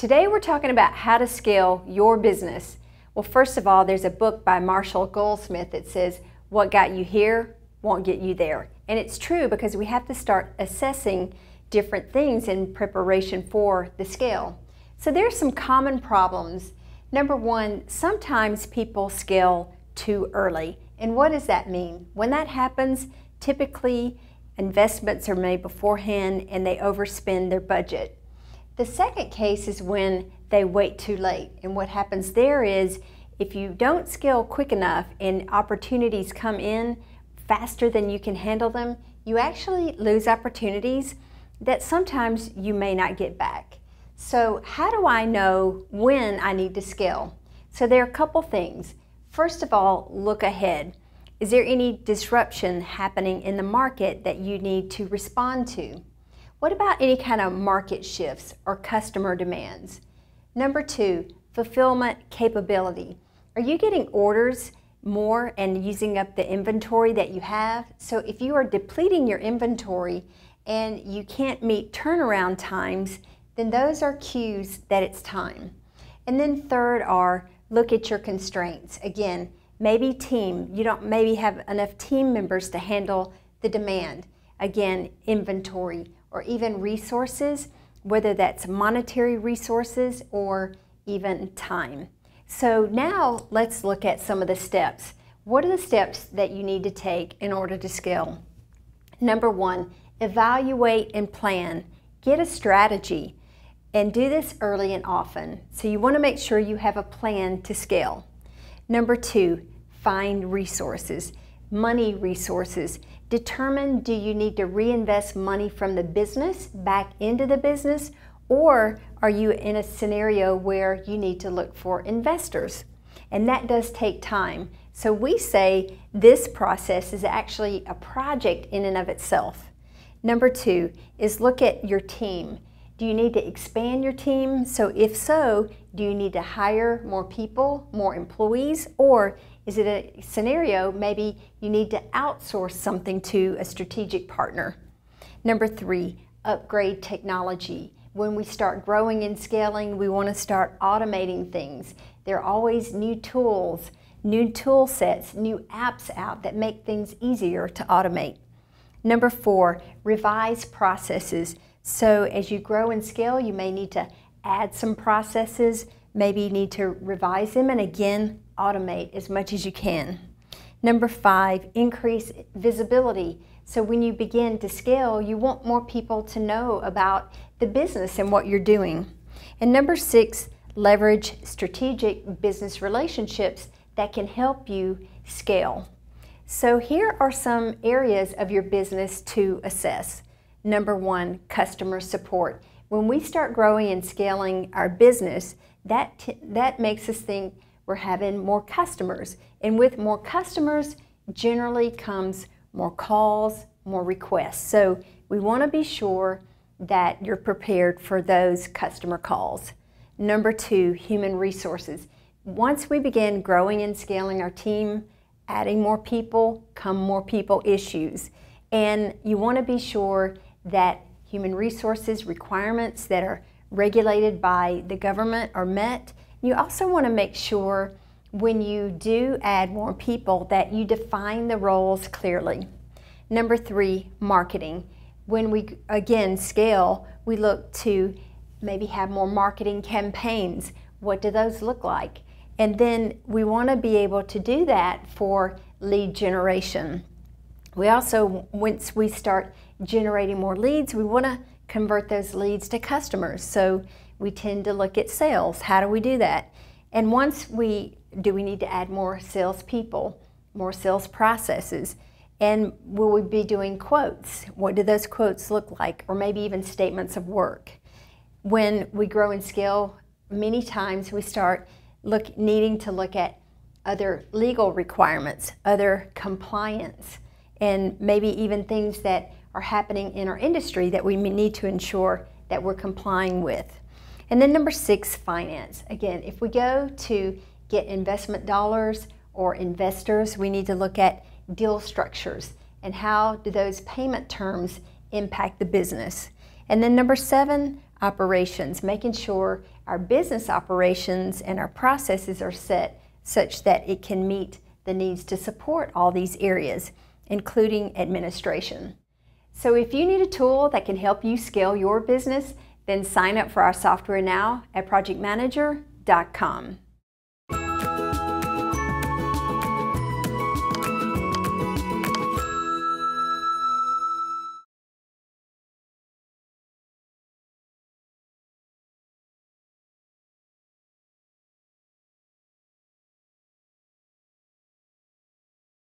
Today we're talking about how to scale your business. Well, first of all, there's a book by Marshall Goldsmith that says, "What got you here won't get you there." And it's true, because we have to start assessing different things in preparation for the scale. So there's some common problems. Number one, sometimes people scale too early. And what does that mean? When that happens, typically investments are made beforehand and they overspend their budget. The second case is when they wait too late. And what happens there is, if you don't scale quick enough and opportunities come in faster than you can handle them, you actually lose opportunities that sometimes you may not get back. So how do I know when I need to scale? So there are a couple things. First of all, look ahead. Is there any disruption happening in the market that you need to respond to? What about any kind of market shifts or customer demands? Number two, fulfillment capability. Are you getting orders more and using up the inventory that you have? So if you are depleting your inventory and you can't meet turnaround times, then those are cues that it's time. And then third are, look at your constraints. Again, maybe team. You don't maybe have enough team members to handle the demand. Again, inventory, or even resources, whether that's monetary resources or even time. So now let's look at some of the steps. What are the steps that you need to take in order to scale? Number one, evaluate and plan. Get a strategy, and do this early and often. So you want to make sure you have a plan to scale. Number two, find resources. Money resources. Determine, do you need to reinvest money from the business back into the business, or are you in a scenario where you need to look for investors? And that does take time. So we say this process is actually a project in and of itself. Number two is look at your team. Do you need to expand your team? So if so, do you need to hire more people, more employees, or is it a scenario maybe you need to outsource something to a strategic partner? Number three, upgrade technology. When we start growing and scaling, we want to start automating things. There are always new tools, new tool sets, new apps out that make things easier to automate. Number four, revise processes. So as you grow and scale, you may need to add some processes, maybe you need to revise them, and again, automate as much as you can. Number five, increase visibility. So when you begin to scale, you want more people to know about the business and what you're doing. And number six, leverage strategic business relationships that can help you scale. So here are some areas of your business to assess. Number one, customer support. When we start growing and scaling our business, that makes us think we're having more customers. And with more customers, generally comes more calls, more requests. So we want to be sure that you're prepared for those customer calls. Number two, human resources. Once we begin growing and scaling our team, adding more people, come more people issues. And you want to be sure that human resources requirements that are regulated by the government are met. You also want to make sure when you do add more people that you define the roles clearly. Number three, marketing. When we, again, scale, we look to maybe have more marketing campaigns. What do those look like? And then we want to be able to do that for lead generation. We also, once we start generating more leads, we want to convert those leads to customers. So we tend to look at sales. How do we do that? And once we need to add more salespeople, more sales processes, and will we be doing quotes? What do those quotes look like? Or maybe even statements of work. When we grow and scale, many times we start needing to look at other legal requirements, other compliance, and maybe even things that are happening in our industry that we need to ensure that we're complying with. And then number six, finance. Again, if we go to get investment dollars or investors, we need to look at deal structures and how do those payment terms impact the business. And then number seven, operations, making sure our business operations and our processes are set such that it can meet the needs to support all these areas, including administration. So if you need a tool that can help you scale your business, then sign up for our software now at projectmanager.com.